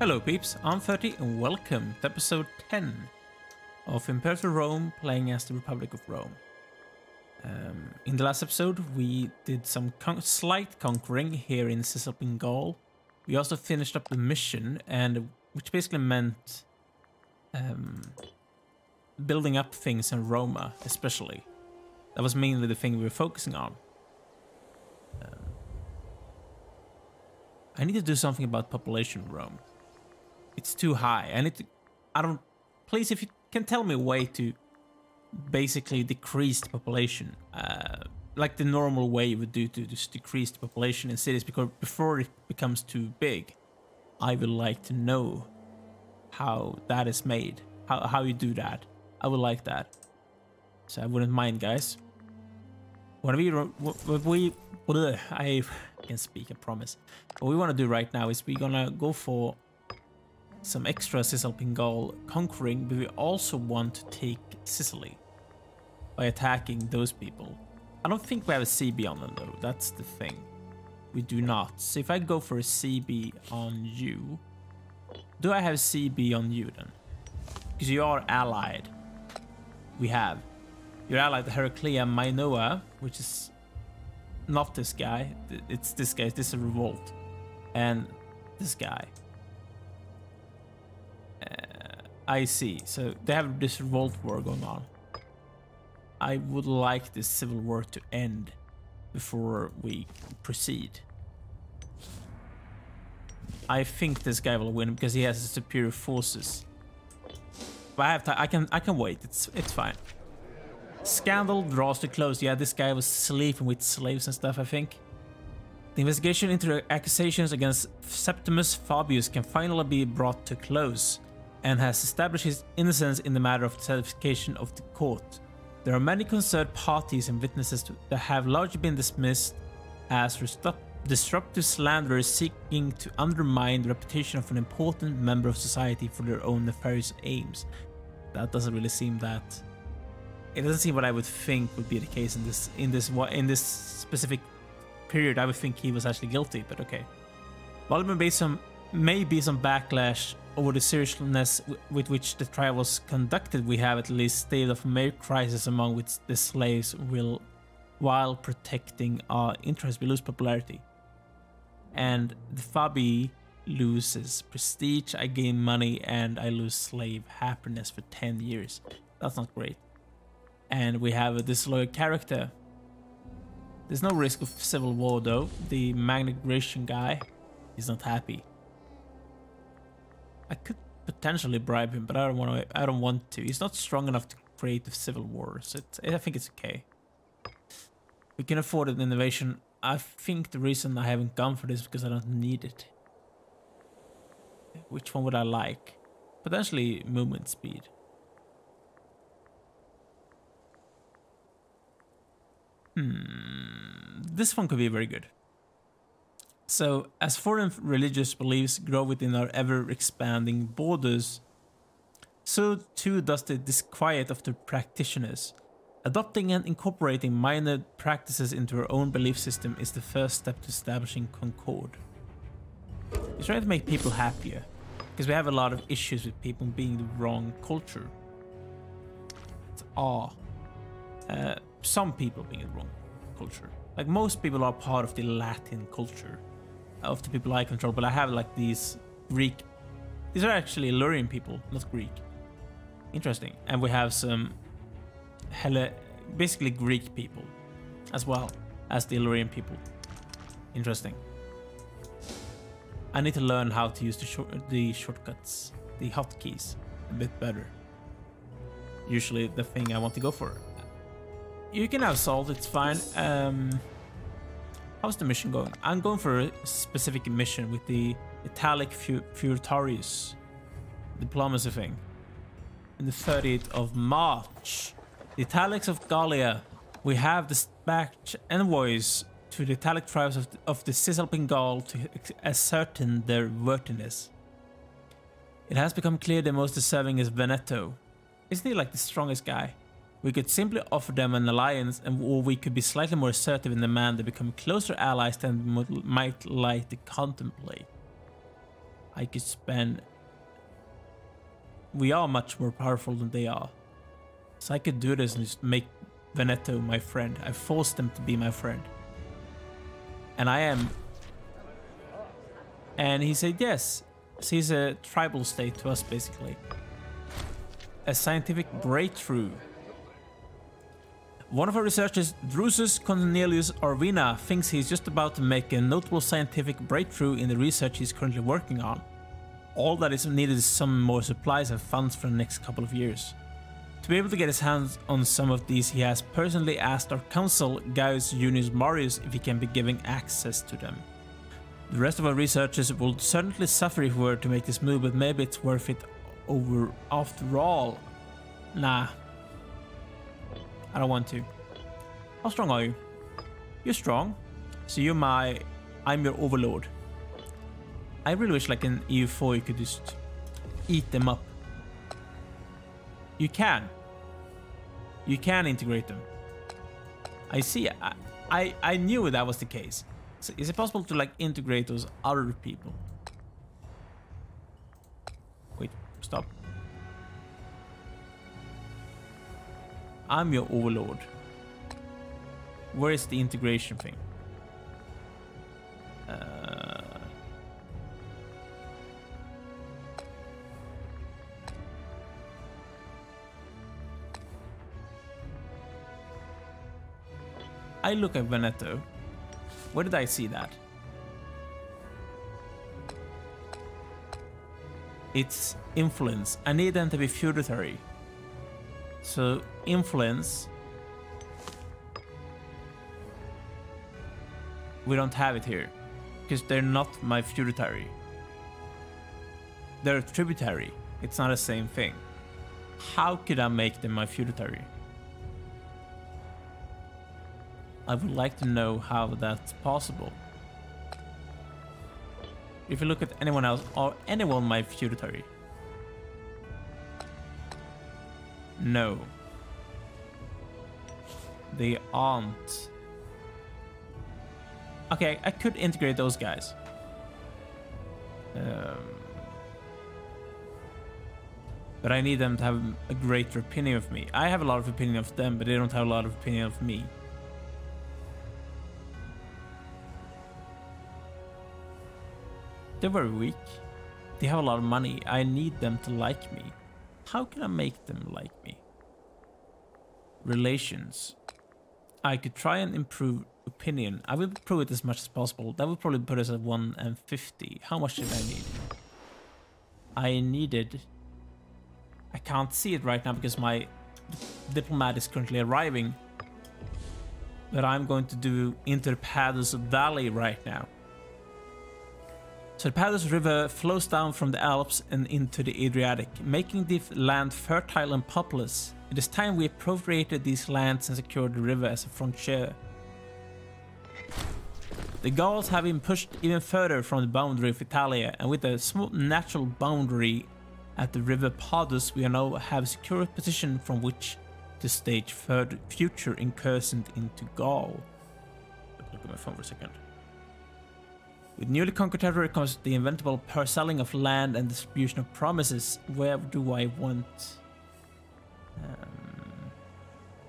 Hello peeps, I'm 30 and welcome to episode 10 of Imperator Rome playing as the Republic of Rome. In the last episode we did some slight conquering here in Cisalpine Gaul. We also finished up the mission, and which basically meant building up things in Roma especially. That was mainly the thing we were focusing on. I need to do something about population in Rome. It's too high. Please, if you can tell me a way to basically decrease the population, like the normal way you would do to just decrease the population in cities, because before it becomes too big, I would like to know how that is made, how you do that. I would like that. So I wouldn't mind, guys. I can speak, I promise. What we want to do right now is we're gonna go for some extra Cisalpine Gaul conquering, but we also want to take Sicily by attacking those people. I don't think we have a CB on them though, that's the thing. We do not. So if I go for a CB on you, do I have CB on you then? Because you are allied. We have. You're allied to Heraclea Minoa, which is not this guy, it's this guy, this is a revolt. And this guy. I see, so they have this revolt war going on. I would like this civil war to end before we proceed. I think this guy will win because he has superior forces. But I have time, I can wait, it's fine. Scandal draws to close. Yeah, this guy was sleeping with slaves and stuff, I think. The investigation into the accusations against Septimus Fabius can finally be brought to close, and has established his innocence in the matter of certification of the court. There are many concerned parties and witnesses that have largely been dismissed as disruptive slanderers seeking to undermine the reputation of an important member of society for their own nefarious aims. That doesn't really seem that... It doesn't seem what I would think would be the case in this specific period. I would think he was actually guilty, but okay. While there may be some backlash over the seriousness with which the trial was conducted, we have at least stayed off a major crisis among which the slaves will, while protecting our interests, we lose popularity. And the Fabi loses prestige, I gain money, and I lose slave happiness for 10 years. That's not great. And we have a disloyal character. There's no risk of civil war though. The Magna Graecian guy is not happy. I could potentially bribe him, but I don't want to. He's not strong enough to create a civil war, so I think it's okay. We can afford an innovation. I think the reason I haven't gone for this is because I don't need it. Which one would I like? Potentially movement speed. This one could be very good. So, as foreign religious beliefs grow within our ever-expanding borders, so too does the disquiet of the practitioners. Adopting and incorporating minor practices into our own belief system is the first step to establishing concord. We're trying to make people happier, because we have a lot of issues with people being the wrong culture. It's R. Some people being the wrong culture. Like, most people are part of the Latin culture of the people I control, but I have like these Greek. These are actually Illyrian people, not Greek. Interesting. And we have some basically Greek people as well as the Illyrian people. Interesting. I need to learn how to use the shortcuts, the hotkeys a bit better. Usually the thing I want to go for. You can have salt, it's fine. How's the mission going? I'm going for a specific mission with the Italic Furitarius diplomacy thing. On the 30th of March, the Italics of Gallia, we have dispatched envoys to the Italic tribes of the Cisalpine Gaul to ascertain their worthiness. It has become clear the most deserving is Veneto. Isn't he like the strongest guy? We could simply offer them an alliance, or we could be slightly more assertive in demand to become closer allies than we might like to contemplate. I could spend... We are much more powerful than they are. So I could do this and just make Veneto my friend. I forced them to be my friend. And I am. And he said yes. So he's a tribal state to us, basically. A scientific breakthrough. One of our researchers, Drusus Cornelius Arvina, thinks he's just about to make a notable scientific breakthrough in the research he's currently working on. All that is needed is some more supplies and funds for the next couple of years. To be able to get his hands on some of these, he has personally asked our consul, Gaius Junius Marius, if he can be given access to them. The rest of our researchers will certainly suffer if we were to make this move, but maybe it's worth it over after all. Nah. I don't want to. How strong are you? You're strong. So you're my... I'm your overlord. I really wish like in EU4 you could just eat them up. You can. You can integrate them. I see. I knew that was the case. So is it possible to like integrate those other people? Wait, stop. I'm your overlord. Where is the integration thing? I look at Veneto. Where did I see that? It's influence. I need them to be feudatory. So influence. We don't have it here. Because they're not my feudatory. They're tributary. It's not the same thing. How could I make them my feudatory? I would like to know how that's possible. If you look at anyone else, or anyone my feudatory? No. They aren't. Okay, I could integrate those guys. But I need them to have a greater opinion of me. I have a lot of opinion of them, but they don't have a lot of opinion of me. They're very weak. They have a lot of money. I need them to like me. How can I make them like me? Relations. I could try and improve opinion. I will improve it as much as possible. That would probably put us at 150. How much did I need? I needed... I can't see it right now because my diplomat is currently arriving. But I'm going to do Inter-Padus Valley right now. So the Padus River flows down from the Alps and into the Adriatic, making the land fertile and populous. It is time we appropriated these lands and secured the river as a frontier. The Gauls have been pushed even further from the boundary of Italia, and with a small natural boundary at the river Padus, we now have a secure position from which to stage further future incursions into Gaul. Look at my phone for a second. With newly conquered territory comes the inventable parceling of land and distribution of promises. Where do I want?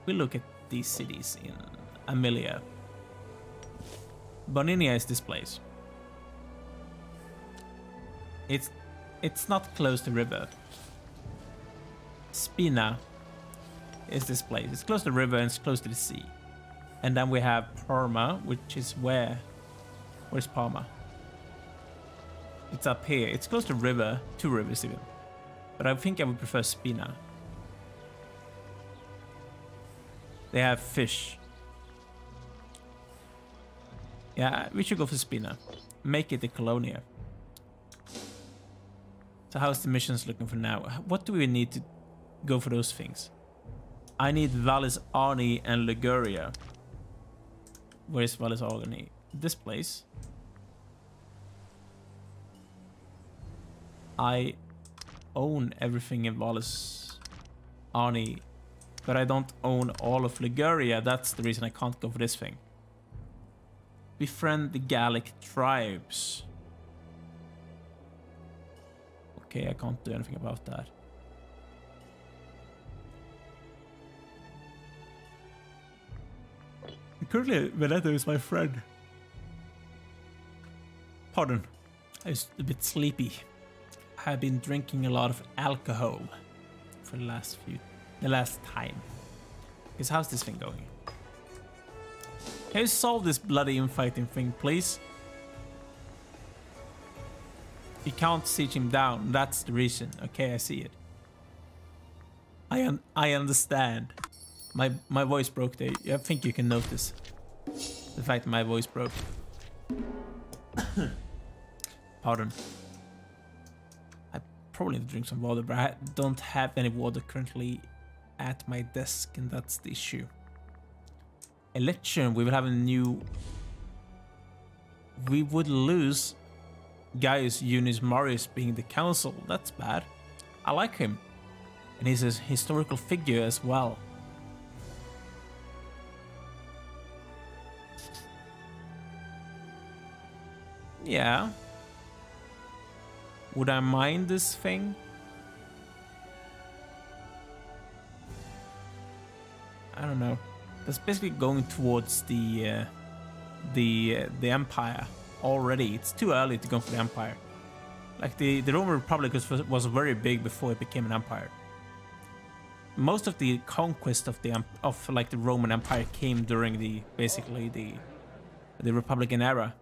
We look at these cities in Aemilia. Boninia is this place. It's not close to river. Spina is this place. It's close to the river and it's close to the sea. And then we have Parma, which is where? Where's Parma? It's up here. It's close to river, two rivers even. But I think I would prefer Spina. They have fish. Yeah, we should go for Spina. Make it a colonia. So how's the missions looking for now? What do we need to go for those things? I need Vallis Arni and Liguria. Where's Vallis Arni? This place. I own everything in Vallis Arni, but I don't own all of Liguria. That's the reason I can't go for this thing. Befriend the Gallic tribes. okay, I can't do anything about that. Currently, Veneto is my friend. Pardon, I was a bit sleepy. I have been drinking a lot of alcohol for the last time. Because how's this thing going? Can you solve this bloody infighting thing, please? You can't siege him down, that's the reason. Okay, I see it. I understand. My voice broke there. I think you can notice the fact that my voice broke. Pardon. I probably need to drink some water, but I don't have any water currently at my desk, and that's the issue. Election, we will have a new... We would lose Gaius Junius Marius being the consul. That's bad. I like him. And he's a historical figure as well. Yeah. Would I mind this thing? I don't know. That's basically going towards the Empire already. It's too early to go for the Empire. Like the Roman Republic was very big before it became an empire. Most of the conquest of the Roman Empire came during the Republican era.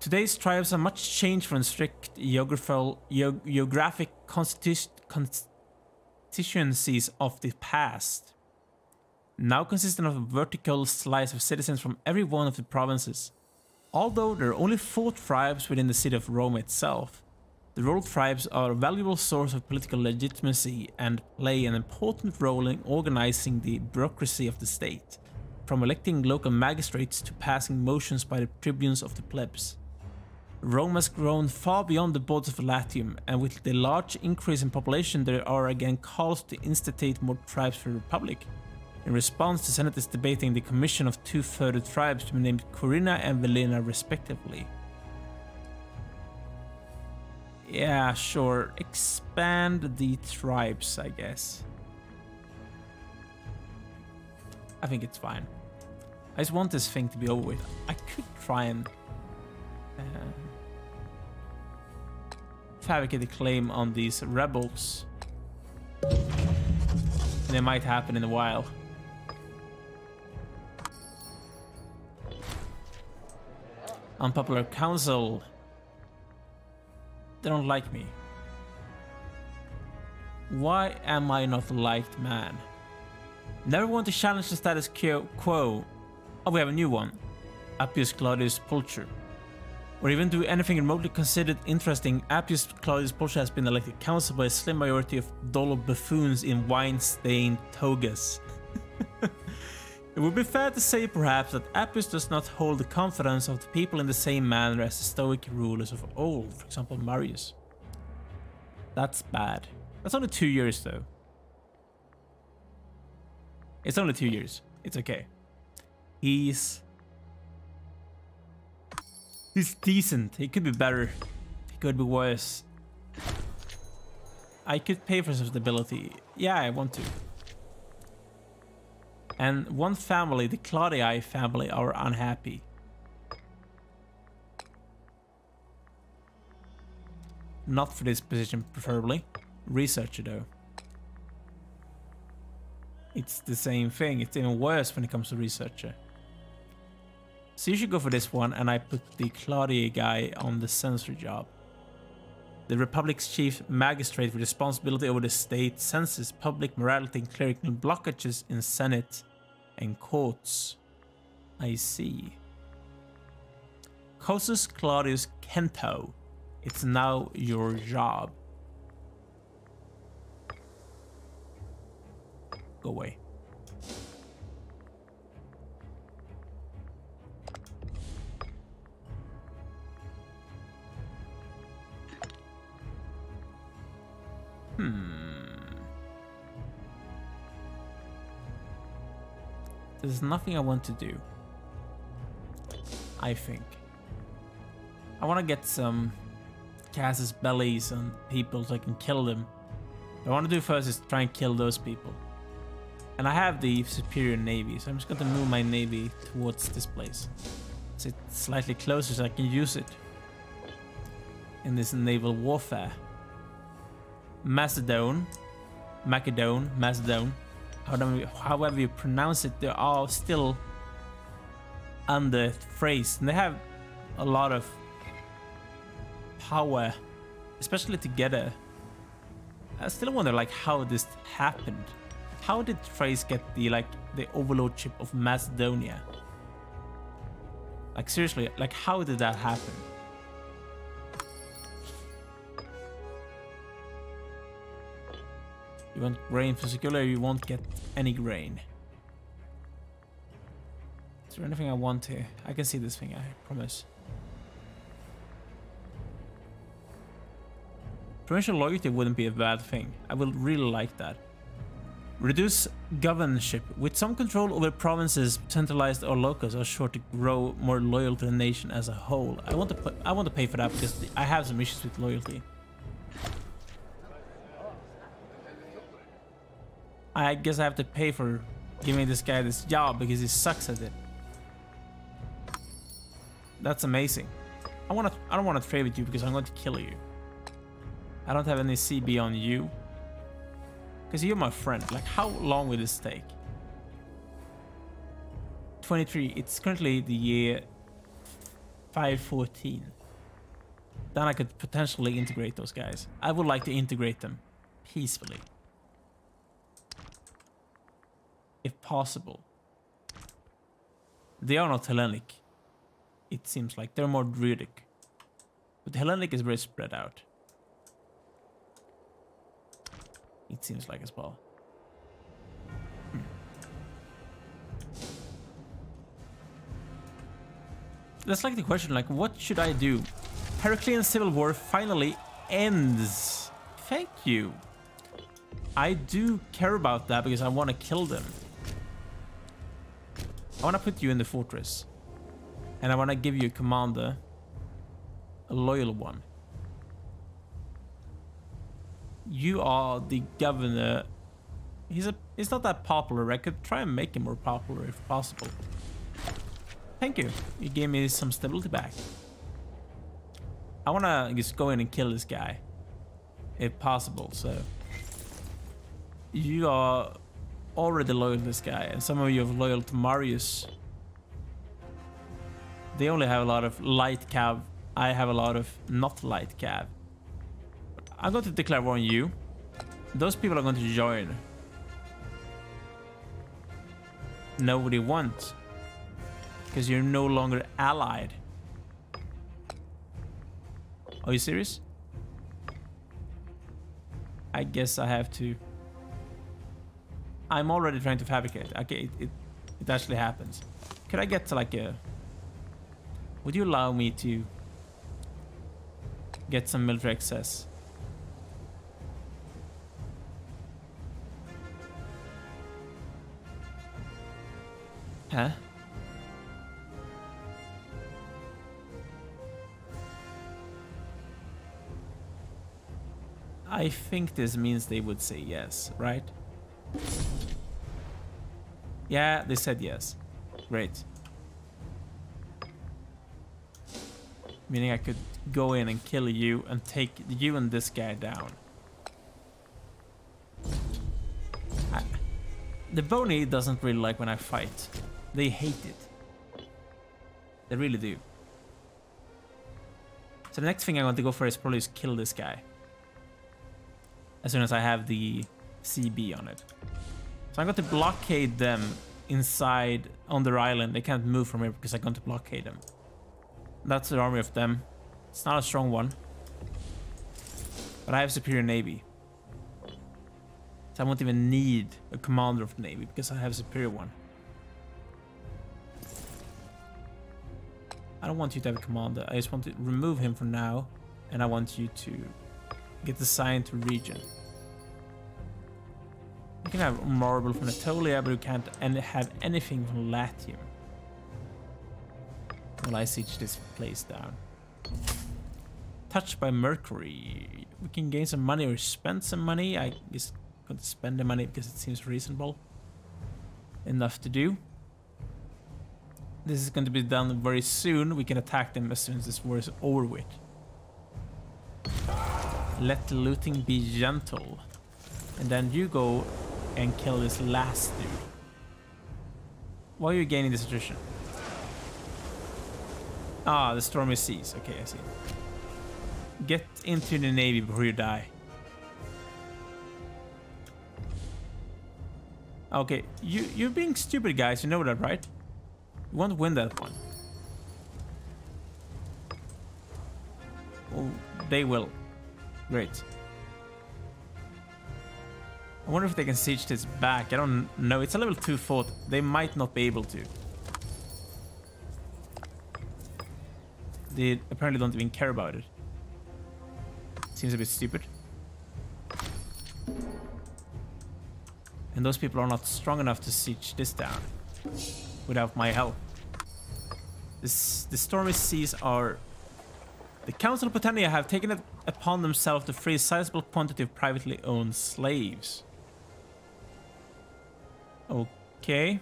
Today's tribes are much changed from strict geographic constituencies of the past, now consisting of a vertical slice of citizens from every one of the provinces. Although there are only 4 tribes within the city of Rome itself, the rural tribes are a valuable source of political legitimacy and play an important role in organizing the bureaucracy of the state, from electing local magistrates to passing motions by the tribunes of the plebs. Rome has grown far beyond the borders of Latium, and with the large increase in population there are again calls to instate more tribes for the Republic. In response, the Senate is debating the commission of 2 further tribes to be named Corina and Velina respectively. Yeah, sure, expand the tribes, I guess. I think it's fine. I just want this thing to be over with. I could try and fabricate a claim on these rebels. And it might happen in a while. Unpopular council. They don't like me. Why am I not liked, man? Never want to challenge the status quo. Oh, we have a new one. Appius Claudius Pulcher. Or even do anything remotely considered interesting, Appius Claudius Pulcher has been elected council by a slim majority of dull buffoons in wine-stained togas. It would be fair to say, perhaps, that Appius does not hold the confidence of the people in the same manner as the Stoic rulers of old, for example, Marius. That's bad. That's only 2 years, though. It's only 2 years. It's okay. He's decent. He could be better. He could be worse. I could pay for some stability. Yeah, I want to. And one family, the Claudii family, are unhappy. Not for this position, preferably. Researcher, though. It's the same thing. It's even worse when it comes to researcher. So you should go for this one, and I put the Claudia guy on the censor job. The Republic's chief magistrate with responsibility over the state census, public morality, and clerical blockages in Senate and courts. I see. Cossus Claudius Kento. It's now your job. Go away. There's nothing I want to do. I think I want to get some Casus Bellies on people so I can kill them. What I want to do first is try and kill those people. And I have the superior navy, so I'm just going to move my navy towards this place. So it's slightly closer so I can use it in this naval warfare. Macedon, however you pronounce it, they are still under Thrace, and they have a lot of power, especially together. I still wonder like how this happened. How did Thrace get the overlordship of Macedonia? Like seriously, like how did that happen? You want grain for security, you won't get any grain. Is there anything I want here? I can see this thing, I promise. Provincial loyalty wouldn't be a bad thing. I will really like that. Reduce governorship. With some control over provinces, centralized or locals are sure to grow more loyal to the nation as a whole. I want to pay for that because I have some issues with loyalty. I guess I have to pay for giving this guy this job because he sucks at it. That's amazing. I don't want to trade with you because I'm going to kill you. I don't have any CB on you. Because you're my friend. Like, how long will this take? 23. It's currently the year 514. Then I could potentially integrate those guys. I would like to integrate them peacefully, if possible. They are not Hellenic. It seems like they're more Druidic. But Hellenic is very spread out. It seems like as well. That's like the question, like, what should I do? Heraclean Civil War finally ends. Thank you. I do care about that because I want to kill them. I want to put you in the fortress. And I want to give you a commander. A loyal one. You are the governor. He's not that popular. I could try and make him more popular if possible. Thank you. You gave me some stability back. I want to just go in and kill this guy. If possible, so. You are already loyal to this guy. And some of you are loyal to Marius. They only have a lot of light cav. I have a lot of not light cav. I'm going to declare war on you. Those people are going to join. Nobody wants. Because you're no longer allied. Are you serious? I guess I have to. I'm already trying to fabricate. Okay, it actually happens. Could I get to like a... Would you allow me to get some military excess? Huh? I think this means they would say yes, right? Yeah, they said yes. Great. Meaning I could go in and kill you and take you and this guy down. The Bony doesn't really like when I fight. They hate it. They really do. So the next thing I want to go for is probably just kill this guy. As soon as I have the CB on it. So I'm going to blockade them inside on their island. They can't move from here because I'm going to blockade them. That's an army of them. It's not a strong one. But I have superior navy. So I won't even need a commander of the navy because I have a superior one. I don't want you to have a commander. I just want to remove him for now. And I want you to get assigned to region. You can have marble from Anatolia, but you can't have anything from Latium. Well, I siege this place down. touched by Mercury. We can gain some money or spend some money. I guess I'm going to spend the money because it seems reasonable enough to do. This is going to be done very soon. We can attack them as soon as this war is over with. Let looting be gentle. And then you go and kill this last dude. Why are you gaining this attrition? Ah, the storm is ceased. Okay, I see. Get into the navy before you die. Okay, you're being stupid, guys. You know that, right? You won't win that one. Oh, they will. Great. I wonder if they can siege this back. I don't know. It's a level 2 fort. They might not be able to. They apparently don't even care about it. Seems a bit stupid. And those people are not strong enough to siege this down without my help. The stormy seas are... The Council of Britannia have taken it upon themselves to free a sizable quantity of privately owned slaves. Okay.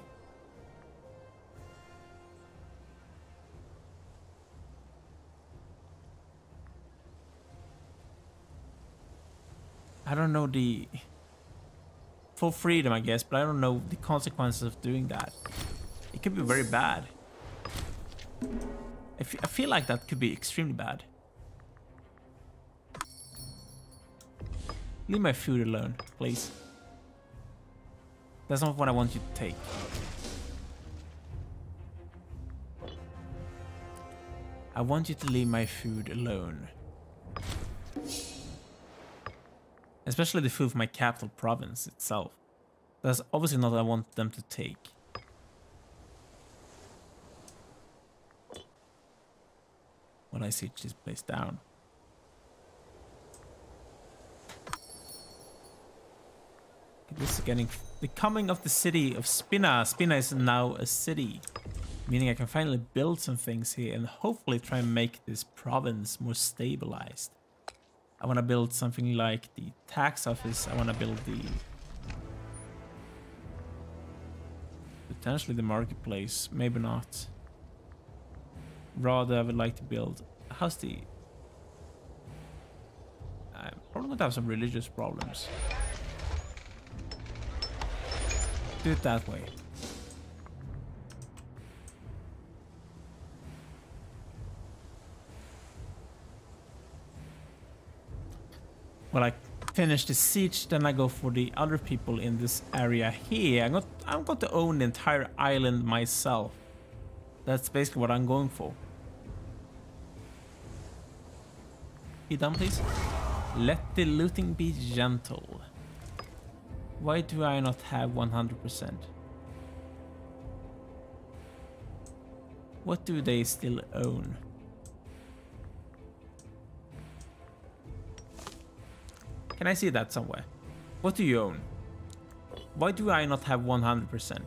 I don't know the... Full freedom, I guess, but I don't know the consequences of doing that. It could be very bad. I feel like that could be extremely bad. Leave my food alone, please. That's not what I want you to take. I want you to leave my food alone. Especially the food from my capital province itself. That's obviously not what I want them to take. When I siege this place down. This is getting the coming of the city of Spina. Spina is now a city, meaning I can finally build some things here and hopefully try and make this province more stabilized. I want to build something like the tax office. I want to build the potentially the marketplace, maybe not. Rather, I would like to build a house. I probably would have some religious problems. Do it that way. Well, I finish the siege, then I go for the other people in this area here. I'm going to own the entire island myself. That's basically what I'm going for. Be done, please. Let the looting be gentle. Why do I not have 100%? What do they still own? Can I see that somewhere? What do you own? Why do I not have 100%?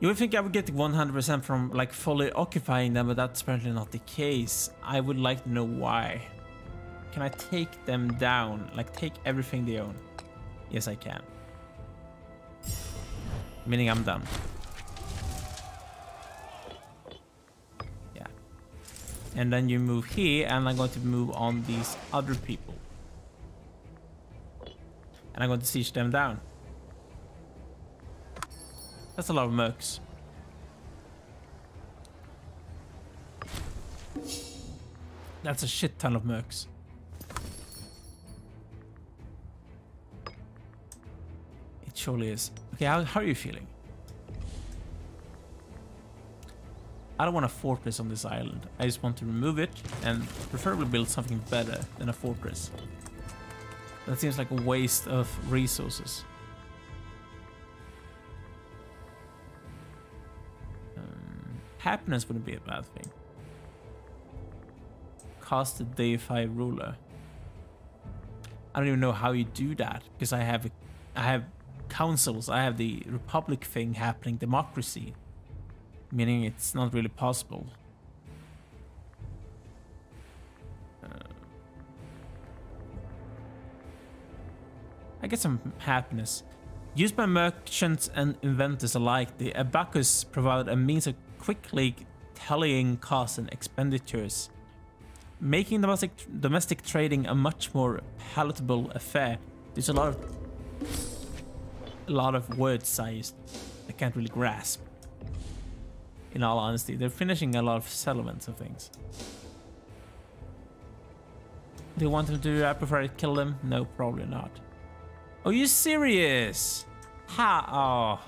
You would think I would get 100% from like fully occupying them, but that's apparently not the case. I would like to know why. Can I take them down? Like, take everything they own. Yes, I can. Meaning I'm done. Yeah. And then you move here, and I'm going to move on these other people. And I'm going to siege them down. That's a lot of mercs. That's a shit ton of mercs. Surely is. Okay, how are you feeling? I don't want a fortress on this island. I just want to remove it and preferably build something better than a fortress. That seems like a waste of resources. Happiness wouldn't be a bad thing. Cast the deify ruler. I don't even know how you do that because I have councils, I have the republic thing happening, democracy. meaning it's not really possible. I get some happiness. Used by merchants and inventors alike, the abacus provided a means of quickly tallying costs and expenditures, making domestic trading a much more palatable affair. There's a lot of words I can't really grasp. In all honesty, they're finishing a lot of settlements of things. Do you want them to? I prefer to kill them. No, probably not. Are you serious? Ha! Oh.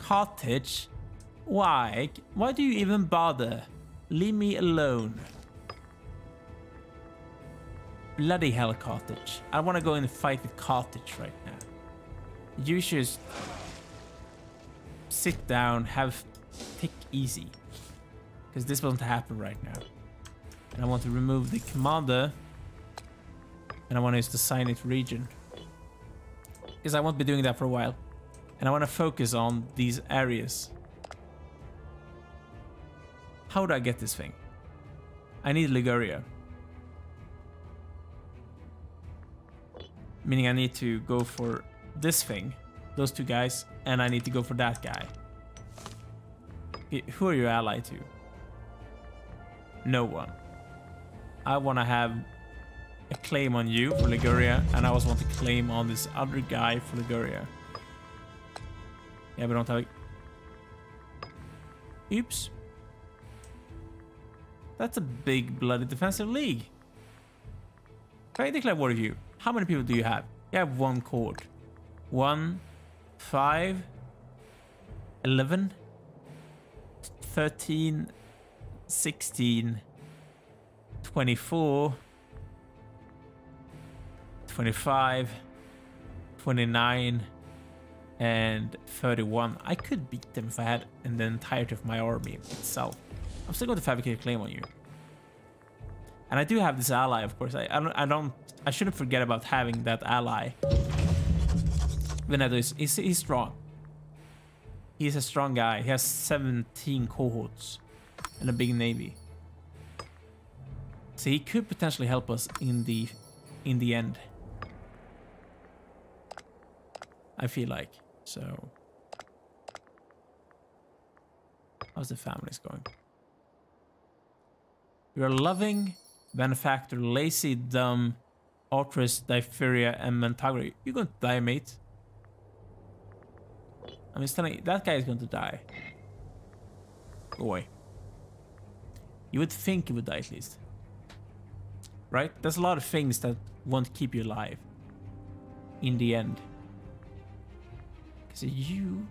Carthage? Why? Why do you even bother? Leave me alone. Bloody hell, Carthage. I want to go and fight with Carthage right now. You should sit down, take easy. Because this won't happen right now. And I want to remove the commander. And I want to use the Sinate region. Because I won't be doing that for a while. And I want to focus on these areas. How do I get this thing? I need Liguria. Meaning I need to go for this thing, those two guys, and I need to go for that guy. Who are you allied to? No one. I want to have a claim on you for Liguria, and I also want to claim on this other guy for Liguria. Yeah, we don't have a... Oops. That's a big bloody defensive league. Can I declare war with you? How many people do you have? You have one court. 1, 5, 11, 13, 16, 24, 25, 29, and 31. I could beat them if I had the entirety of my army itself. I'm still going to fabricate a claim on you. And I do have this ally, of course. I shouldn't forget about having that ally. Veneto is strong. He's a strong guy. He has 17 cohorts and a big navy. So he could potentially help us in the end. I feel like so. How's the families going? You're loving, benefactor, lazy, dumb, Artris, Diphtheria, and Mantagri. You're going to die, mate. I'm just telling you, that guy is going to die. Go away. You would think he would die at least. Right? There's a lot of things that won't keep you alive. In the end. Because you...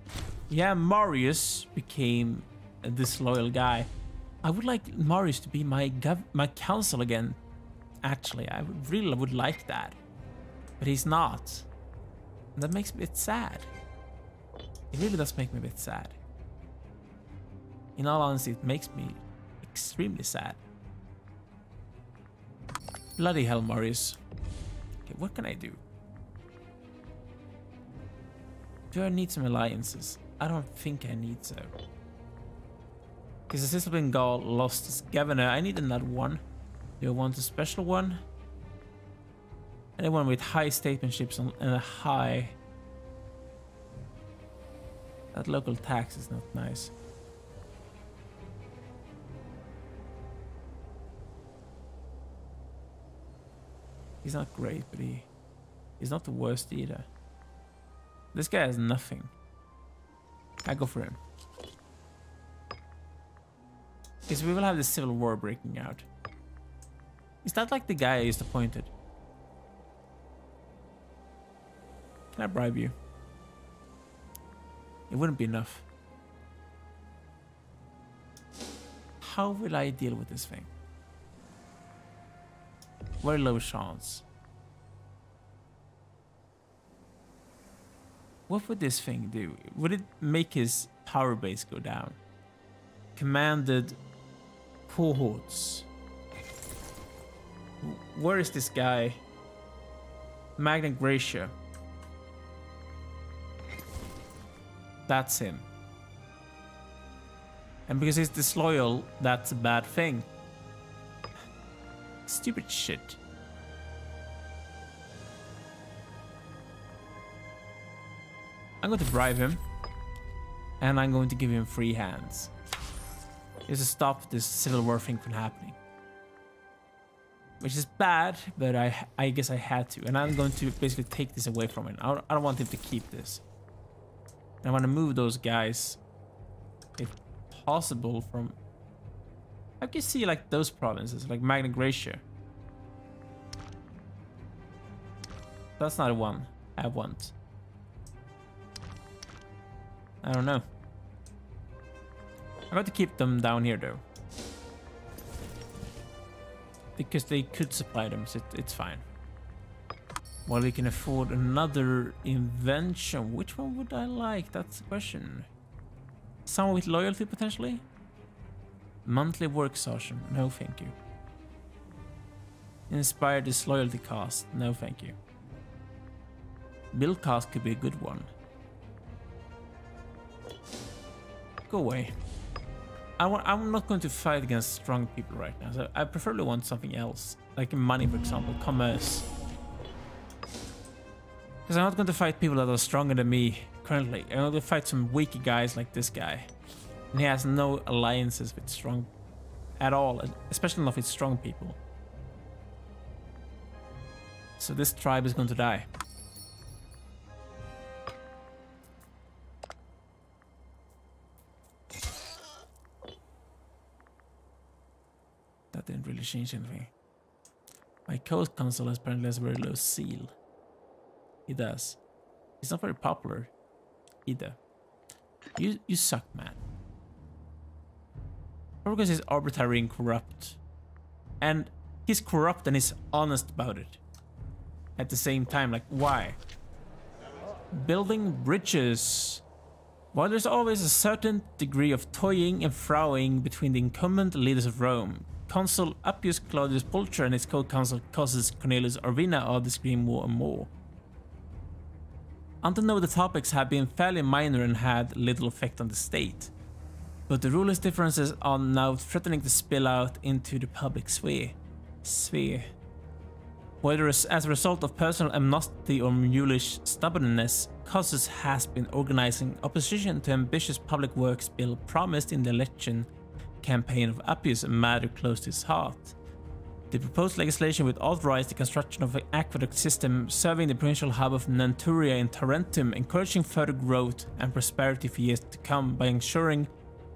Yeah, Marius became a disloyal guy. I would like Marius to be my counsel again. Actually, I really would like that. But he's not. And that makes me a bit sad. It really does make me a bit sad. In all honesty, it makes me extremely sad. Bloody hell, Marius. Okay, what can I do? Do I need some alliances? I don't think I need so. Because the Cisalpine Gaul lost its governor. I need another one. Do I want a special one? Anyone with high statesmanships and a high... That local tax is not nice. He's not great, but he's not the worst either. This guy has nothing. I go for him. Because we will have the civil war breaking out. Is that like the guy I just appointed? Can I bribe you? It wouldn't be enough. How will I deal with this thing? Very low chance. What would this thing do? Would it make his power base go down? Commanded... cohorts. Where is this guy? Magna Graecia. That's him. And because he's disloyal, that's a bad thing. Stupid shit. I'm going to bribe him. And I'm going to give him free hands. Just to stop this civil war thing from happening. Which is bad, but I guess I had to. And I'm going to basically take this away from him. I don't want him to keep this. And I want to move those guys, if possible, from... I can see, like, those provinces, like Magna Graecia. That's not one I want. I don't know. I'm going to keep them down here, though. Because they could supply them, so it's fine. Well, we can afford another invention. Which one would I like? That's the question. Someone with loyalty, potentially? Monthly work session. No, thank you. Inspire disloyalty cost. No, thank you. Bill cost could be a good one. Go away. I'm not going to fight against strong people right now, so I preferably want something else, like money, for example, commerce. Because I'm not going to fight people that are stronger than me currently. I'm going to fight some weaker guys like this guy. And he has no alliances with strong at all, especially not with strong people. So this tribe is going to die. That didn't really change anything. My coast council apparently has a very low seal. It does. It's not very popular either. You suck, man. Probably because he's arbitrary and corrupt. And he's corrupt and he's honest about it. At the same time, like, why? Building bridges. While there's always a certain degree of toying and froing between the incumbent leaders of Rome, Consul Appius Claudius Pulcher and his co-consul Drusus Cornelius Arvina are disagreeing more and more. Until now, the topics have been fairly minor and had little effect on the state, but the rulers' differences are now threatening to spill out into the public sphere. Whether as a result of personal animosity or mulish stubbornness, Drusus has been organizing opposition to ambitious public works bill promised in the election campaign of Appius, a matter close to his heart. The proposed legislation would authorize the construction of an aqueduct system serving the provincial hub of Nanturia in Tarentum, encouraging further growth and prosperity for years to come by ensuring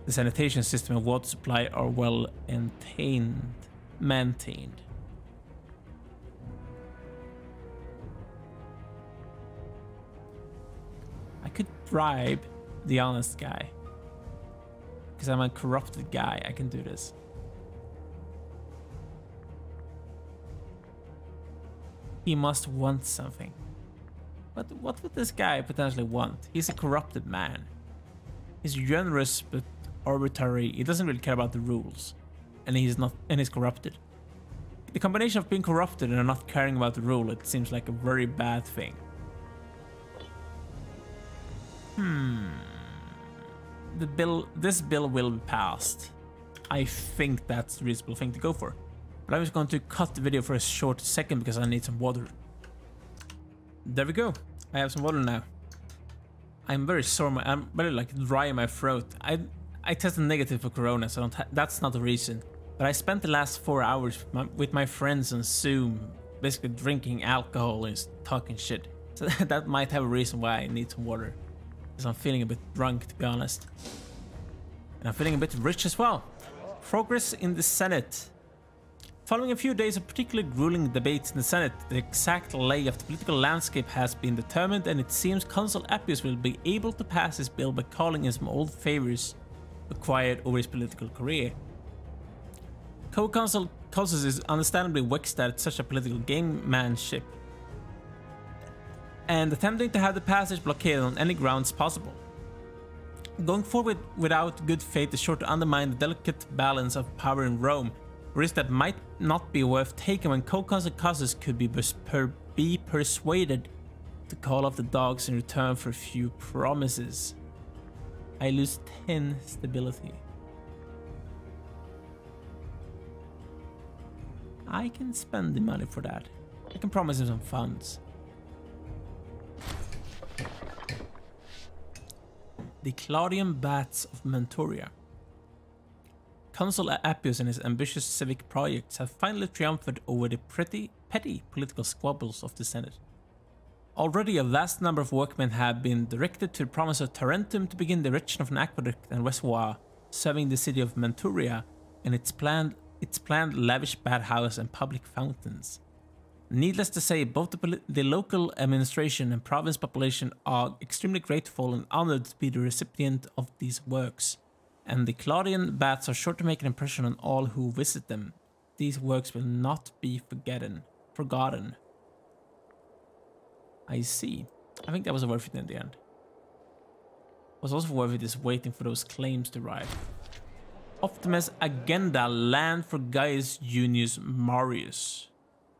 the sanitation system and water supply are well maintained. I could bribe the honest guy. Because I'm a corrupted guy, I can do this. He must want something. But what would this guy potentially want? He's a corrupted man. He's generous but arbitrary. He doesn't really care about the rules. And he's corrupted. The combination of being corrupted and not caring about the rule, it seems like a very bad thing. This bill will be passed. I think that's a reasonable thing to go for. But I'm just going to cut the video for a short second because I need some water. There we go. I have some water now. I'm very sore. I'm very like dry in my throat. I tested negative for corona, so that's not the reason. But I spent the last 4 hours with my friends on Zoom, basically drinking alcohol and talking shit. So that might have a reason why I need some water. I'm feeling a bit drunk, to be honest. And I'm feeling a bit rich as well. Progress in the Senate. Following a few days of particularly grueling debates in the Senate, the exact lay of the political landscape has been determined, and it seems Consul Appius will be able to pass his bill by calling in some old favors acquired over his political career. Co-Consul Consus is understandably vexed at such a political gamemanship, and attempting to have the passage blockaded on any grounds possible. Going forward without good faith is sure to undermine the delicate balance of power in Rome, a risk that might not be worth taking when co-consul Drusus could be persuaded to call off the dogs in return for a few promises. I lose 10 stability. I can spend the money for that. I can promise him some funds. The Claudian Bats of Manturia. Consul Appius and his ambitious civic projects have finally triumphed over the petty political squabbles of the Senate. Already a vast number of workmen have been directed to the promise of Tarentum to begin the erection of an aqueduct and reservoir serving the city of Manturia and its planned lavish bathhouse and public fountains. Needless to say, both the local administration and province population are extremely grateful and honored to be the recipient of these works, and the Claudian baths are sure to make an impression on all who visit them. These works will not be forgotten. I see. I think that was worth it in the end. What's also worth it is waiting for those claims to arrive. Optimus Agenda, land for Gaius Junius Marius.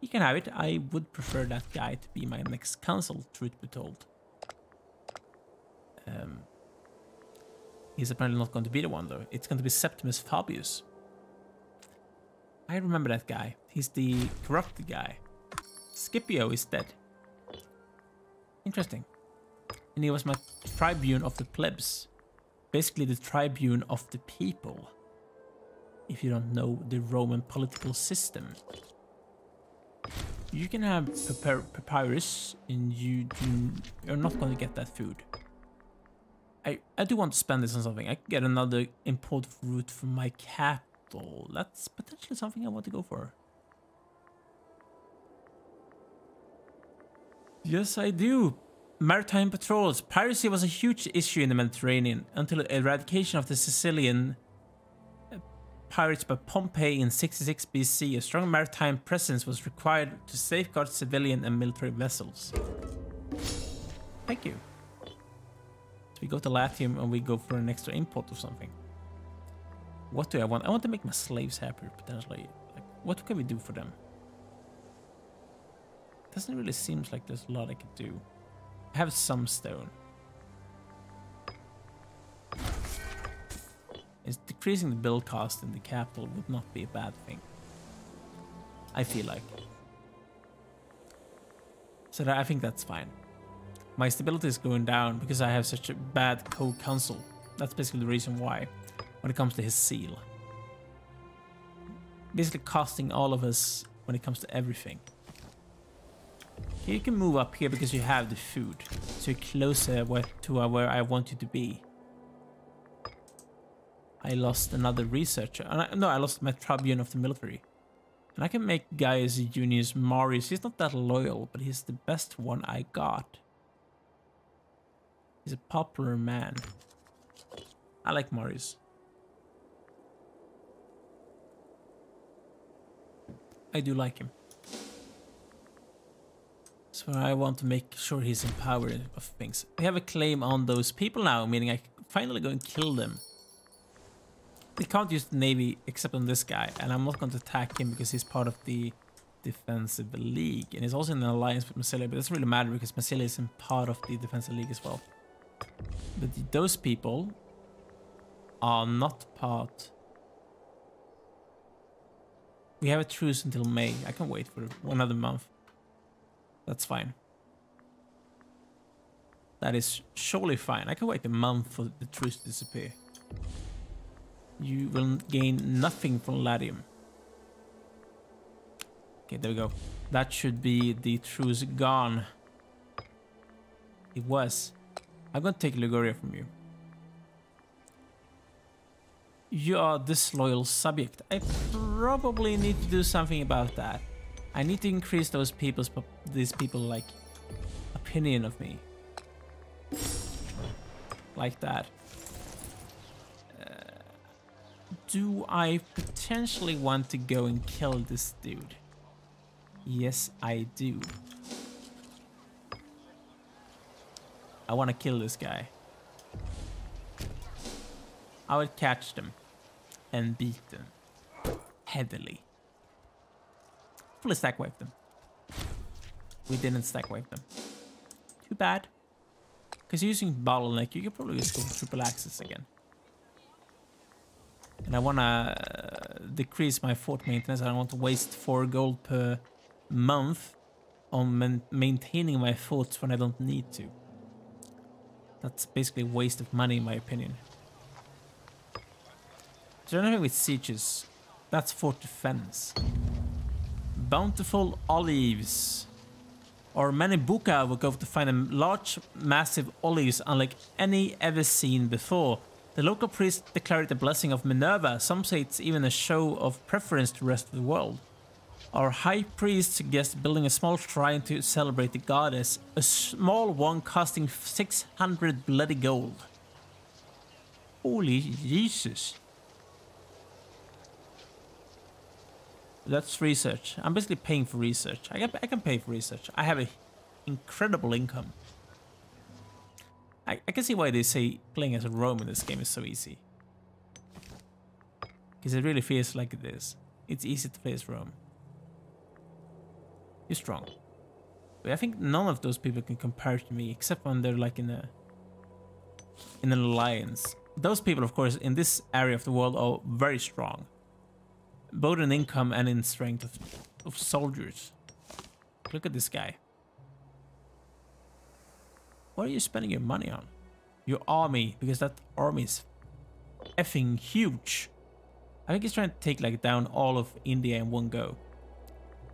He can have it. I would prefer that guy to be my next consul, truth be told. He's apparently not going to be the one, though. It's going to be Septimus Fabius. I remember that guy. He's the corrupted guy. Scipio is dead. Interesting. And he was my tribune of the plebs. Basically the tribune of the people. If you don't know the Roman political system. You can have papyrus, and you're not going to get that food. I do want to spend this on something. I can get another import route from my capital. That's potentially something I want to go for. Yes, I do. Maritime patrols. Piracy was a huge issue in the Mediterranean until the eradication of the Sicilian pirates by Pompey in 66 BC. A strong maritime presence was required to safeguard civilian and military vessels. Thank you. We go to Latium and we go for an extra import of something. What do I want? I want to make my slaves happy, potentially. Like, what can we do for them? Doesn't really seem like there's a lot I could do. I have some stone. It's decreasing the build cost in the capital would not be a bad thing, I feel like. So I think that's fine. My stability is going down because I have such a bad co-consul. That's basically the reason why, when it comes to his seal. Basically costing all of us when it comes to everything. Okay, you can move up here because you have the food. So you're closer to where I want you to be. I lost another researcher. I lost my tribune of the military. And I can make Gaius Junius Marius. He's not that loyal, but he's the best one I got. He's a popular man. I like Marius. I do like him. So I want to make sure he's in power of things. We have a claim on those people now, meaning I can finally go and kill them. They can't use the navy except on this guy, and I'm not going to attack him because he's part of the Defensive League, and he's also in an alliance with Massilia, but it doesn't really matter because Massilia is in part of the Defensive League as well. But those people are not part. We have a truce until May. I can wait for another month. That's fine. That is surely fine. I can wait a month for the truce to disappear. You will gain nothing from Latium. Okay, there we go. That should be the truce gone. It was. I'm gonna take Liguria from you. You are a disloyal subject. I probably need to do something about that. I need to increase these people like opinion of me. Like that. Do I potentially want to go and kill this dude? Yes, I do. I want to kill this guy. I would catch them and beat them heavily. Fully stack wave them. We didn't stack wave them. Too bad. Because using bottleneck, you could probably just go triple axis again. And I want to decrease my fort maintenance. I don't want to waste 4 gold per month on maintaining my forts when I don't need to. That's basically a waste of money, in my opinion. Generally with sieges, that's fort defense. Bountiful olives. Or Manibuka will go to find a large, massive olives unlike any ever seen before. The local priest declared the blessing of Minerva. Some say it's even a show of preference to the rest of the world. Our high priest suggests building a small shrine to celebrate the goddess, a small one costing 600 bloody gold. Holy Jesus. That's research. I'm basically paying for research. I can pay for research. I have an incredible income. I can see why they say playing as a Roman in this game is so easy. Because it really feels like it is. It's easy to play as Rome. You're strong. But I think none of those people can compare to me, except when they're like in an alliance. Those people, of course, in this area of the world are very strong. Both in income and in strength of soldiers. Look at this guy. What are you spending your money on? Your army, because that army is effing huge. I think he's trying to take like down all of India in one go.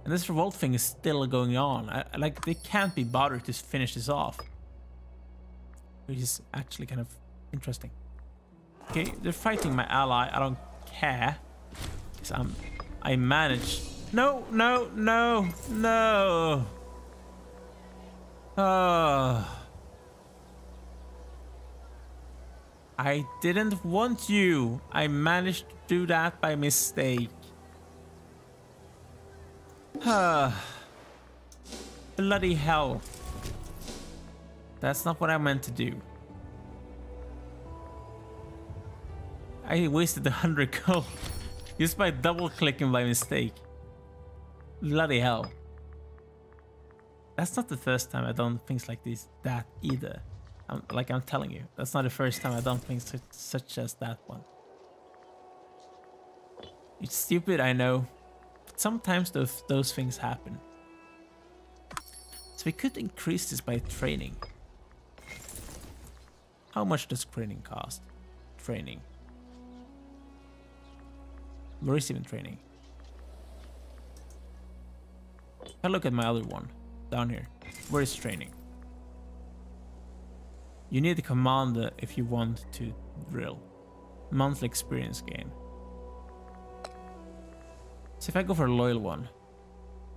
And this revolt thing is still going on. Like they can't be bothered to finish this off. Which is actually kind of interesting. Okay, they're fighting my ally. I don't care. Because I manage. No, no, no, no. Oh. I didn't want you. I managed to do that by mistake. Bloody hell. That's not what I meant to do. I wasted 100 gold just by double clicking by mistake. Bloody hell. That's not the first time I've done things like this that either. I'm telling you, that's not the first time I've done things such as that one. It's stupid, I know. But sometimes those things happen. So we could increase this by training. How much does training cost? Training. Where is even training? If I look at my other one, down here. Where is training? You need a commander if you want to drill. Monthly experience gain. So if I go for a loyal one,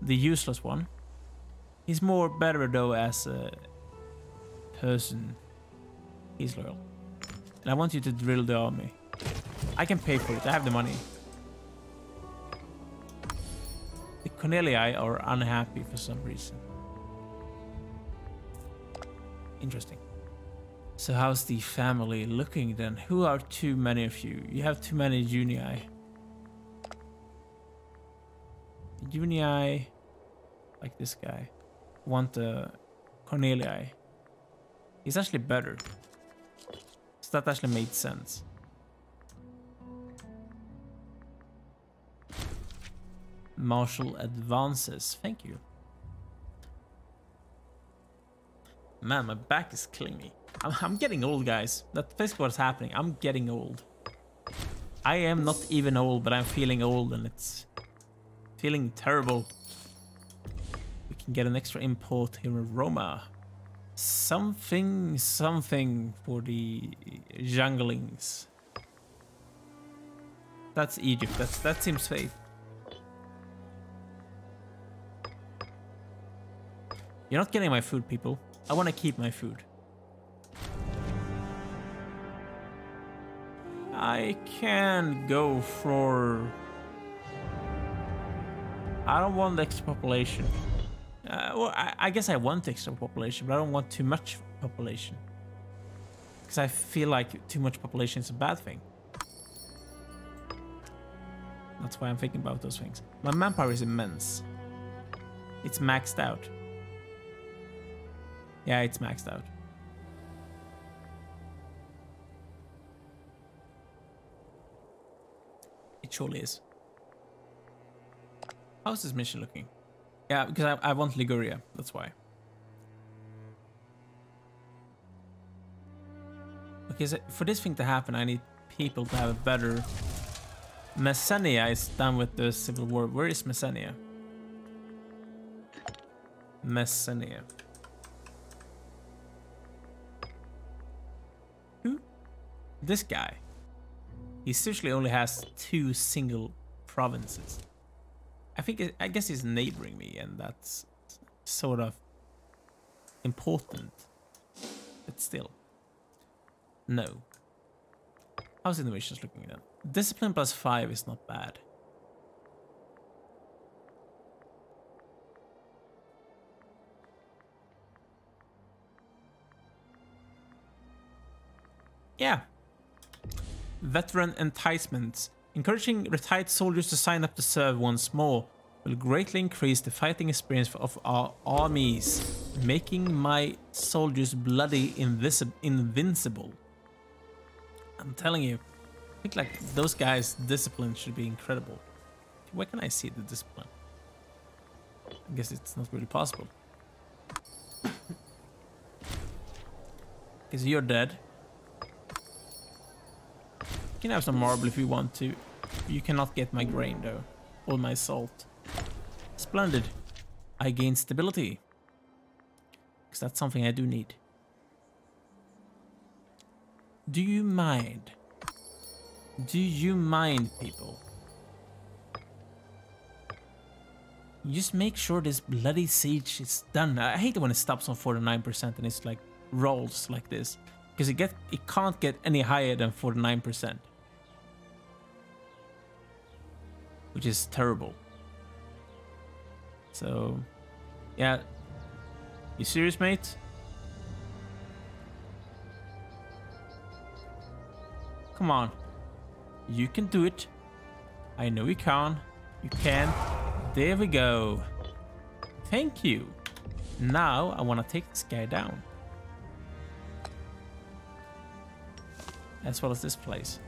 the useless one, he's more better though as a person. He's loyal. And I want you to drill the army. I can pay for it, I have the money. The Cornelii are unhappy for some reason. Interesting. So how's the family looking then? Who are too many of you? You have too many junii. Junii, like this guy, want the Cornelii. He's actually better. So that actually made sense. Martial advances, thank you. Man, my back is clingy. I'm getting old, guys. That's basically what's happening. I'm getting old. I am not even old, but I'm feeling old and it's feeling terrible. We can get an extra import here in Roma. Something for the junglings. That's Egypt. That seems safe. You're not getting my food, people. I want to keep my food. I can go for... I don't want the extra population. Well, I guess I want the extra population, but I don't want too much population. Because I feel like too much population is a bad thing. That's why I'm thinking about those things. My manpower is immense. It's maxed out. Yeah, it's maxed out. Surely is. How's this mission looking? Yeah, because I want Liguria, that's why. Okay, so for this thing to happen, I need people to have a better... Messenia is done with the civil war. Where is Messenia? Messenia. Who? This guy. He usually only has two single provinces. I guess he's neighboring me, and that's sort of important. But still. No. How's innovations looking then? Discipline plus 5 is not bad. Yeah. Veteran enticements. Encouraging retired soldiers to sign up to serve once more will greatly increase the fighting experience of our armies, making my soldiers bloody invincible. I'm telling you, I think like those guys' discipline should be incredible. Where can I see the discipline? I guess it's not really possible. Because you're dead. You can have some marble if you want to. You cannot get my grain though, or my salt. Splendid. I gain stability. Because that's something I do need. Do you mind? Do you mind, people? Just make sure this bloody siege is done. I hate it when it stops on 49% and it's like rolls like this. Because it can't get any higher than 49%. Which is terrible. So, yeah. You serious, mate? Come on. You can do it. I know you can. You can. There we go. Thank you. Now I want to take this guy down. As well as this place.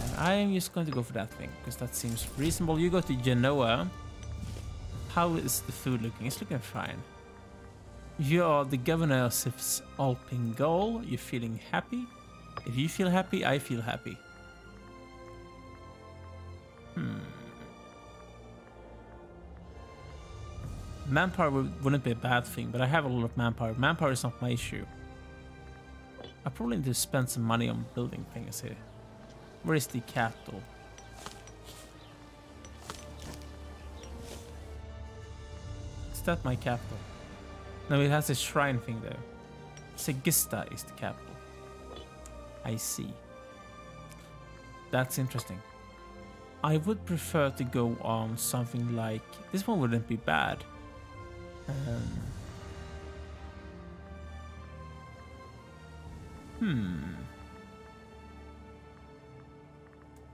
And I am just going to go for that thing. Because that seems reasonable. You go to Genoa. How is the food looking? It's looking fine. You are the governor of Cisalpine Gaul. You're feeling happy. If you feel happy, I feel happy. Manpower wouldn't be a bad thing, but I have a lot of manpower. Manpower is not my issue. I probably need to spend some money on building things here. Where is the capital? Is that my capital? No, it has a shrine thing there. Segesta is the capital. I see. That's interesting. I would prefer to go on something like... This one wouldn't be bad.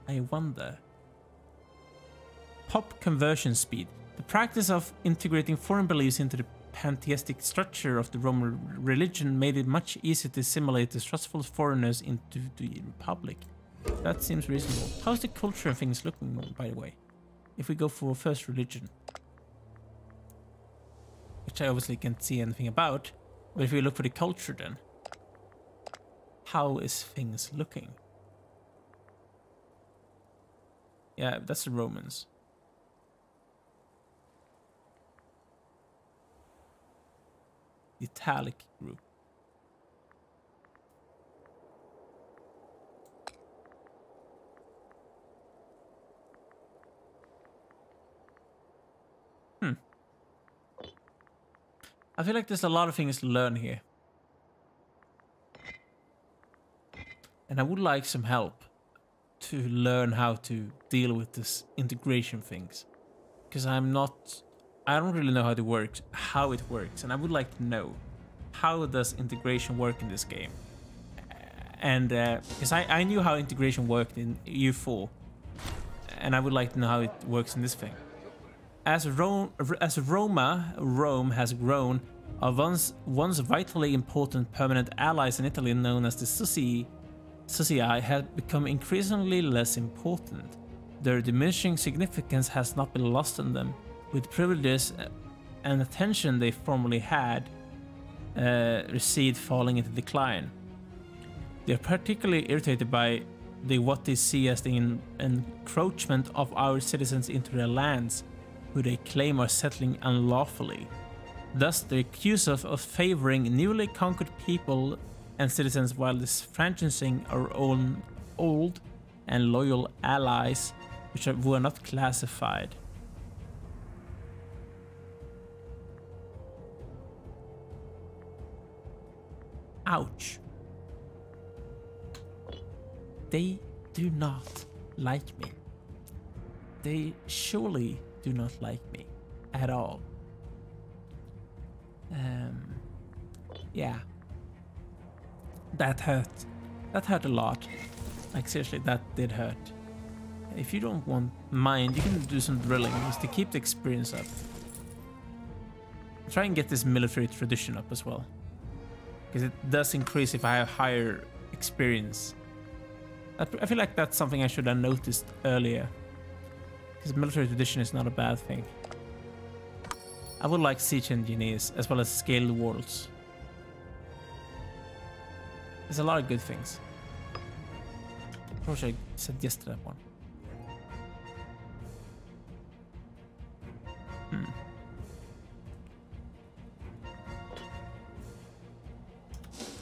I wonder. Pop conversion speed. The practice of integrating foreign beliefs into the pantheistic structure of the Roman religion made it much easier to assimilate distrustful foreigners into the Republic. That seems reasonable. How's the culture and things looking, by the way? If we go for first religion, which I obviously can't see anything about, but if we look for the culture then, how is things looking? Yeah, that's the Romans. Italic group. I feel like there's a lot of things to learn here. And I would like some help to learn how to deal with this integration things. Because I don't really know how it works, and I would like to know how does integration work in this game. And because I knew how integration worked in EU4, and I would like to know how it works in this thing. As Rome has grown, our once vitally important permanent allies in Italy, known as the Sucii, have become increasingly less important. their diminishing significance has not been lost on them. With privileges and attention they formerly had received falling into decline. They are particularly irritated by what they see as the encroachment of our citizens into their lands, who they claim are settling unlawfully. Thus they accuse us of favoring newly conquered people and citizens while disfranchising our own old and loyal allies, which were not classified. Ouch. They do not like me. They surely do not like me at all. Yeah. That hurt. That hurt a lot. Like seriously, that did hurt. If you don't want mind, you can do some drilling just to keep the experience up. Try and get this military tradition up as well. Because it does increase if I have higher experience. I feel like that's something I should have noticed earlier. Because military tradition is not a bad thing. I would like siege engineers as well as scaled walls. There's a lot of good things. I wish I said yes to that one.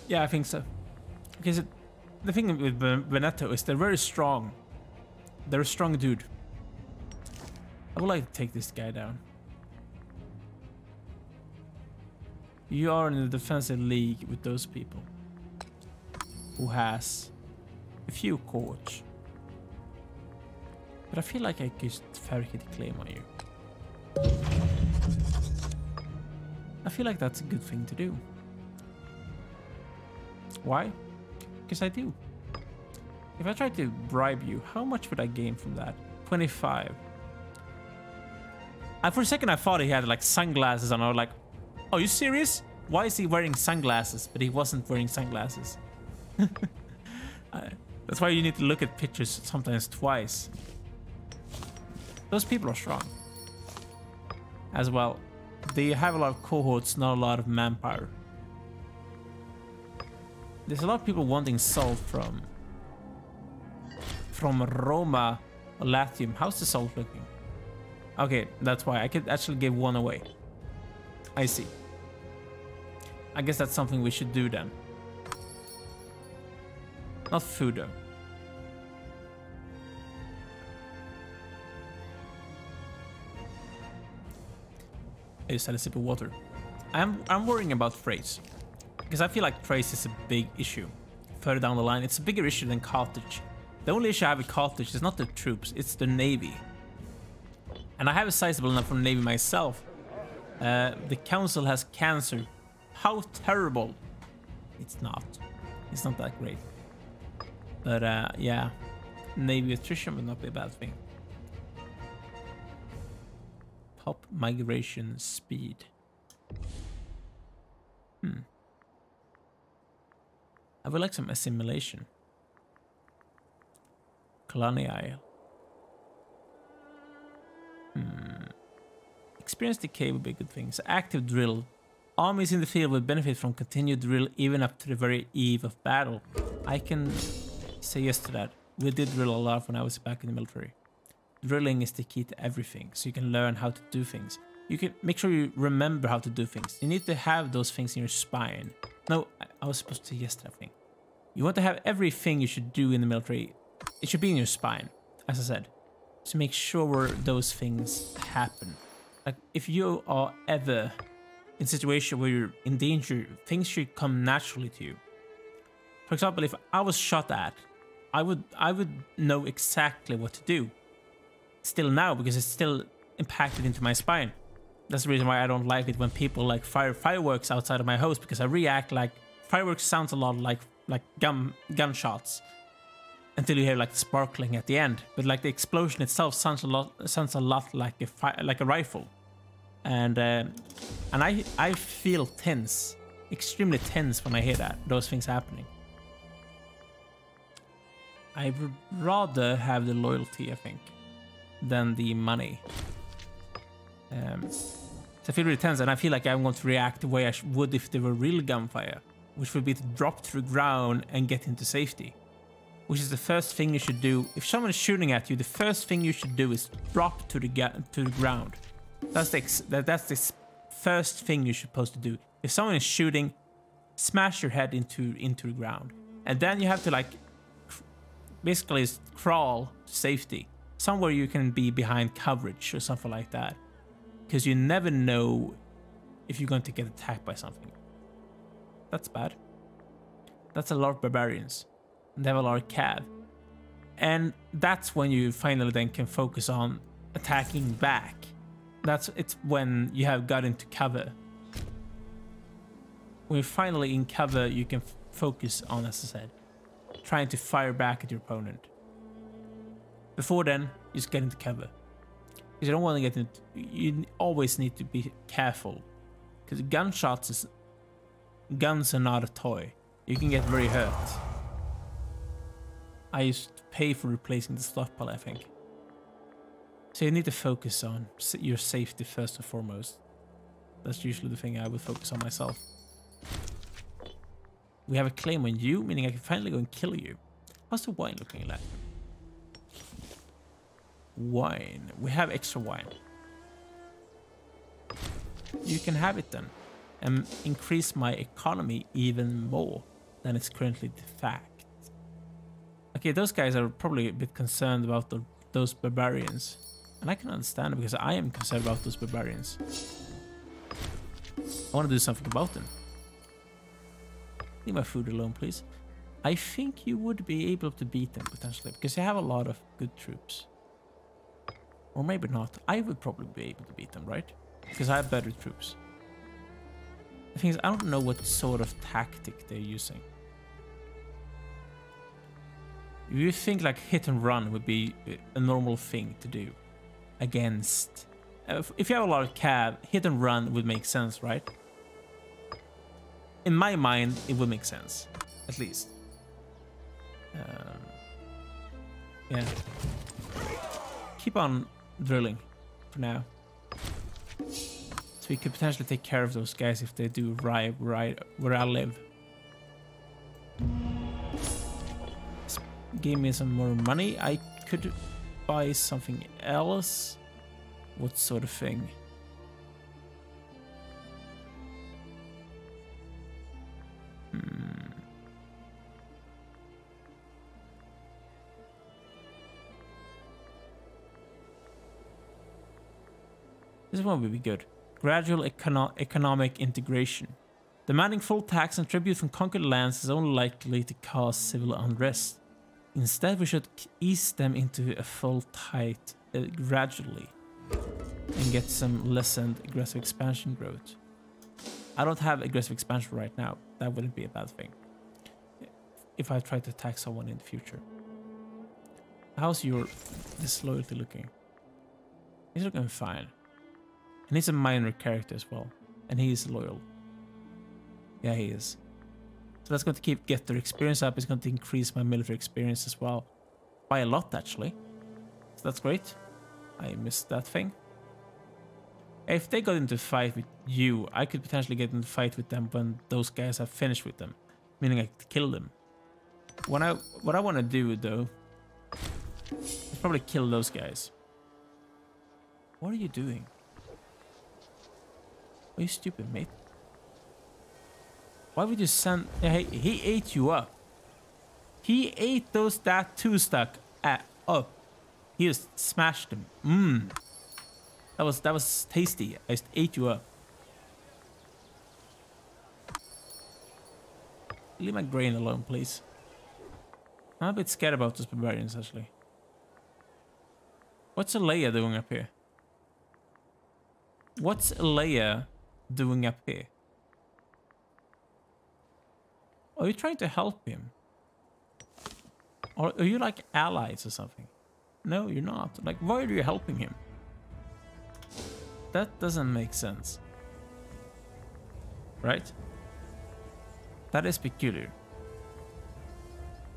Yeah, I think so. Because the thing with Veneto is they're very strong. They're a strong dude. I would like to take this guy down. You are in the defensive league with those people. Who has a few courts. But I feel like I could fabricate a claim on you. I feel like that's a good thing to do. Why? Because I do. If I tried to bribe you, how much would I gain from that? 25. And for a second I thought he had like sunglasses on. I was like, are you serious? Why is he wearing sunglasses? But he wasn't wearing sunglasses. That's why you need to look at pictures sometimes twice. Those people are strong. As well, they have a lot of cohorts, not a lot of manpower. There's a lot of people wanting salt from Roma or Latium. How's the salt looking? Okay, that's why. I could actually give one away. I see. I guess that's something we should do then. Not food though. I just had a sip of water. I'm worrying about Thrace. Because I feel like Thrace is a big issue. Further down the line, it's a bigger issue than Carthage. The only issue I have with Carthage is not the troops, it's the navy. And I have a sizable enough from navy myself. The council has cancer. How terrible. It's not. It's not that great. But yeah, navy attrition would not be a bad thing. Top migration speed. I would like some assimilation. Colonial. Experience decay would be good things. Active drill. Armies in the field would benefit from continued drill even up to the very eve of battle. I can say yes to that. We did drill a lot when I was back in the military. Drilling is the key to everything, so you can learn how to do things. You can make sure you remember how to do things. You need to have those things in your spine. No, I was supposed to say yes to that thing. You want to have everything you should do in the military. It should be in your spine, as I said. So make sure those things happen. Like, if you are ever in a situation where you're in danger, things should come naturally to you. For example, if I was shot at, I would know exactly what to do. Still now, because it's still impacted into my spine. That's the reason why I don't like it when people like fire fireworks outside of my house, because I react like fireworks sounds a lot like gunshots until you hear like sparkling at the end. But like the explosion itself sounds a lot like a rifle, and I feel tense, extremely tense when I hear that those things happening. I would rather have the loyalty, I think. than the money. So I feel really tense, and I feel like I'm going to react the way I would if there were real gunfire, which would be to drop to the ground and get into safety, which is the first thing you should do. If someone is shooting at you, the first thing you should do is drop to the ground. That's the first thing you're supposed to do. If someone is shooting, smash your head into the ground, and then you have to like basically crawl to safety somewhere you can be behind coverage or something like that, because you never know if you're going to get attacked by something. That's bad. That's a lot of barbarians. They have a lot of cav, and that's when you finally then can focus on attacking back. It's when you have got into cover. When you're finally in cover, you can focus on, as I said, trying to fire back at your opponent. Before then, you just get into cover, because you don't want to get into. You always need to be careful, because guns are not a toy. You can get very hurt. I used to pay for replacing the stockpile, I think. So you need to focus on your safety first and foremost. That's usually the thing I would focus on myself. We have a claim on you, meaning I can finally go and kill you. How's the wine looking like? Wine. We have extra wine. You can have it then, and increase my economy even more than it's currently the fact. Okay, those guys are probably a bit concerned about those barbarians. And I can understand it, because I am concerned about those barbarians. I want to do something about them. Leave my food alone, please. I think you would be able to beat them, potentially, because you have a lot of good troops. Or maybe not. I would probably be able to beat them, right? Because I have better troops. The thing is, I don't know what sort of tactic they're using. You think like hit and run would be a normal thing to do against, if you have a lot of cav, hit and run would make sense, right? In my mind, it would make sense, at least. Yeah, keep on drilling for now, so we could potentially take care of those guys if they do arrive right where I live. Give me some more money. I could buy something else. What sort of thing? This one would be good. Gradual economic integration. Demanding full tax and tribute from conquered lands is only likely to cause civil unrest. Instead, we should ease them into a full tight gradually and get some lessened aggressive expansion growth. I don't have aggressive expansion right now. That wouldn't be a bad thing if I try to attack someone in the future. How's your disloyalty looking? He's looking fine. And he's a minor character as well. And he is loyal. Yeah, he is. So that's going to get their experience up. It's going to increase my military experience as well. By a lot, actually. So that's great. I missed that thing. If they got into a fight with you, I could potentially get into a fight with them when those guys have finished with them. Meaning I could kill them. What I want to do, though, is probably kill those guys. What are you doing? Are you stupid, mate? Why would you send... He ate you up. He ate that two-stack up. He just smashed them. That was tasty. I just ate you up. Leave my grain alone, please. I'm a bit scared about those barbarians, actually. What's Alea doing up here? Are you trying to help him? Or are you like allies or something? No, you're not. Like, why are you helping him? That doesn't make sense. Right? That is peculiar.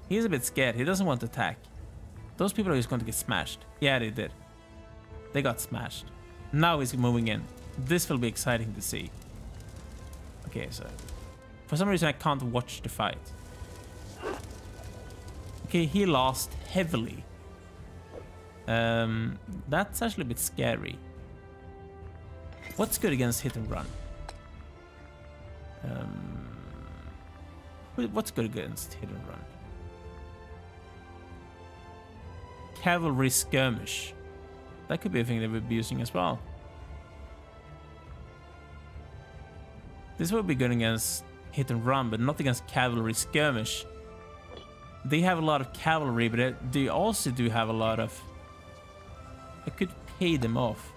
He's a bit scared. He doesn't want to attack. Those people are just going to get smashed. Yeah, they did. They got smashed. Now he's moving in. This will be exciting to see. Okay, so for some reason I can't watch the fight. Okay, he lost heavily. That's actually a bit scary. What's good against hit and run? What's good against hit and run? Cavalry skirmish. That could be a thing they would be using as well. This would be good against hit and run, but not against cavalry skirmish. They have a lot of cavalry, but they also do have a lot of... I could pay them off.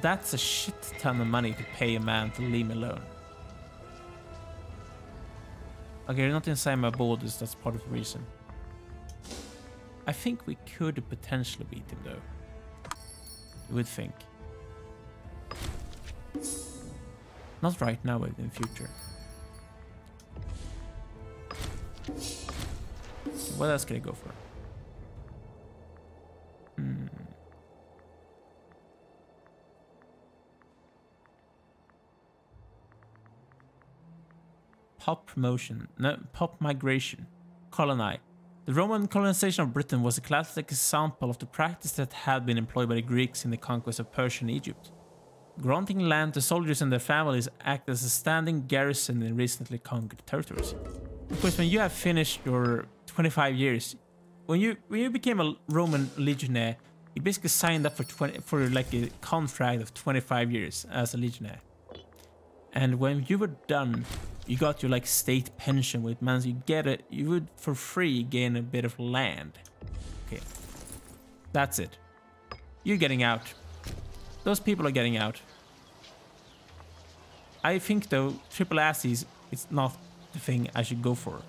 That's a shit ton of money to pay a man to leave me alone. Okay, you're not inside my borders, that's part of the reason. I think we could potentially beat him though. You would think. Not right now, but in the future. What else can I go for? Pop promotion. No, pop migration. Colony. The Roman colonization of Britain was a classic example of the practice that had been employed by the Greeks in the conquest of Persia and Egypt. Granting land to soldiers and their families acted as a standing garrison in recently conquered territories. Of course, when you have finished your 25 years, when you became a Roman legionnaire, you basically signed up for like a contract of 25 years as a legionnaire. And when you were done, you got your like state pension, which means you get it, you would for free gain a bit of land. Okay, that's it. You're getting out. Those people are getting out. I think though, triple asses is not the thing I should go for.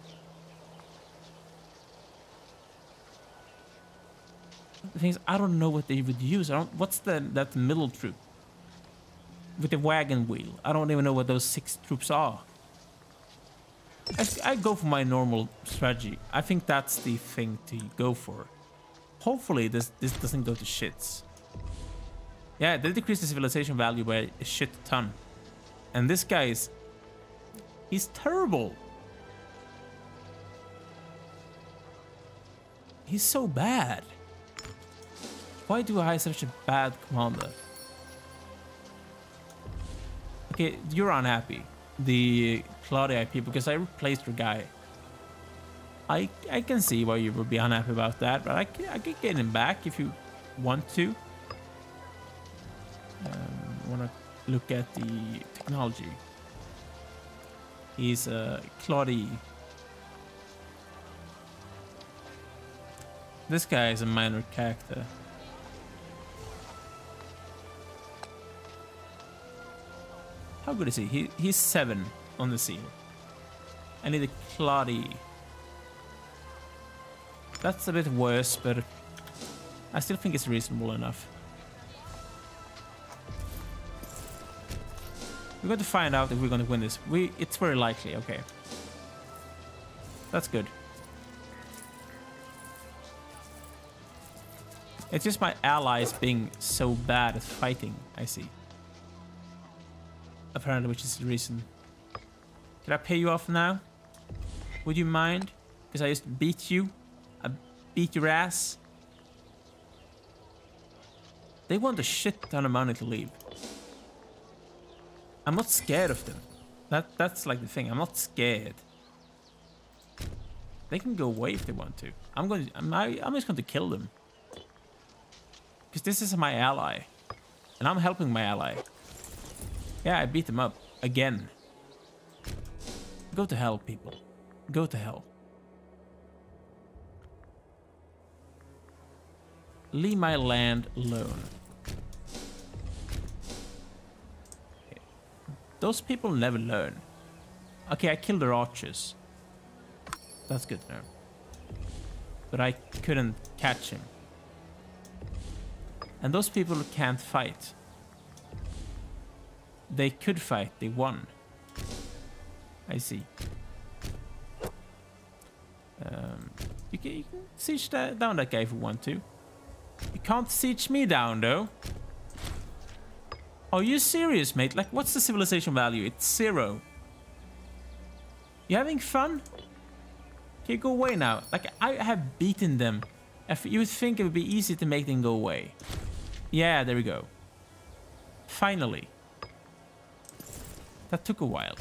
The thing is, I don't know what they would use. What's that middle troop? With the wagon wheel. I don't even know what those 6 troops are. I go for my normal strategy. I think that's the thing to go for. Hopefully this doesn't go to shits. Yeah, they decrease the civilization value by a shit ton. And this guy is... he's terrible. He's so bad. Why do I have such a bad commander? Okay, you're unhappy. The Claudia IP, because I replaced your guy. I can see why you would be unhappy about that, but I can get him back if you want to. I want to look at the technology. He's a Claudia. This guy is a minor character. How good is he? He's 7 on the scene. I need a Claudie. That's a bit worse, but I still think it's reasonable enough. We're going to find out if we're going to win this. It's very likely, okay. That's good. It's just my allies being so bad at fighting, I see. Apparently, which is the reason. Can I pay you off now? Would you mind? Because I just beat you. I beat your ass. They want a shit ton of money to leave. I'm not scared of them. That's like the thing. I'm not scared. They can go away if they want to. I'm just going to kill them. Because this is my ally, and I'm helping my ally. Yeah, I beat them up. Again. Go to hell, people. Go to hell. Leave my land alone. Okay. Those people never learn. Okay, I killed their archers. That's good now. But I couldn't catch him. And those people can't fight. They could fight, they won. I see. You You can siege that, down that guy if you want to. You can't siege me down, though. Are you serious, mate? Like, what's the civilization value? It's 0. You having fun? Okay, go away now. Like, I have beaten them. You would think it would be easy to make them go away. Yeah, there we go. Finally. That took a while.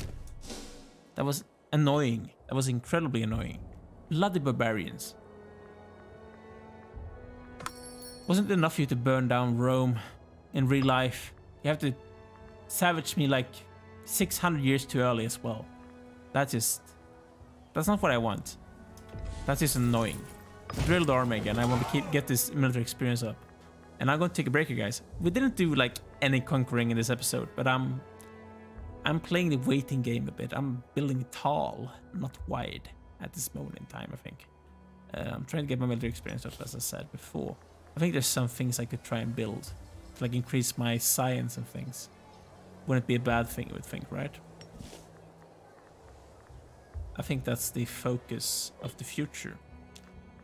That was annoying. That was incredibly annoying. Bloody barbarians. Wasn't it enough for you to burn down Rome in real life? You have to savage me like 600 years too early as well. That's not what I want. That's just annoying. Drill the army again. I want to get this military experience up. And I'm going to take a break here, guys. We didn't do like any conquering in this episode, but I'm playing the waiting game a bit. I'm building tall, not wide at this moment in time, I think. I'm trying to get my military experience up, as I said before. I think there's some things I could try and build, like increase my science and things. Wouldn't be a bad thing, I would think, right? I think that's the focus of the future.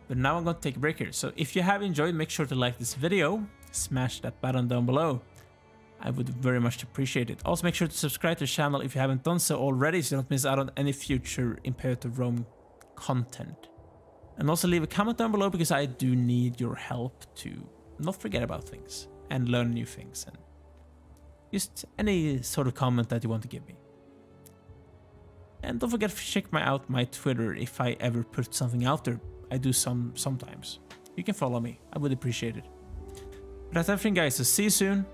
But now I'm going to take a break here. So if you have enjoyed, make sure to like this video. Smash that button down below. I would very much appreciate it. Also, make sure to subscribe to the channel if you haven't done so already, so you don't miss out on any future Imperator Rome content. And also leave a comment down below, because I do need your help to not forget about things and learn new things. And just any sort of comment that you want to give me. And don't forget to check out my Twitter if I ever put something out there. I do sometimes. You can follow me. I would appreciate it. But that's everything, guys. So see you soon.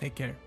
Take care.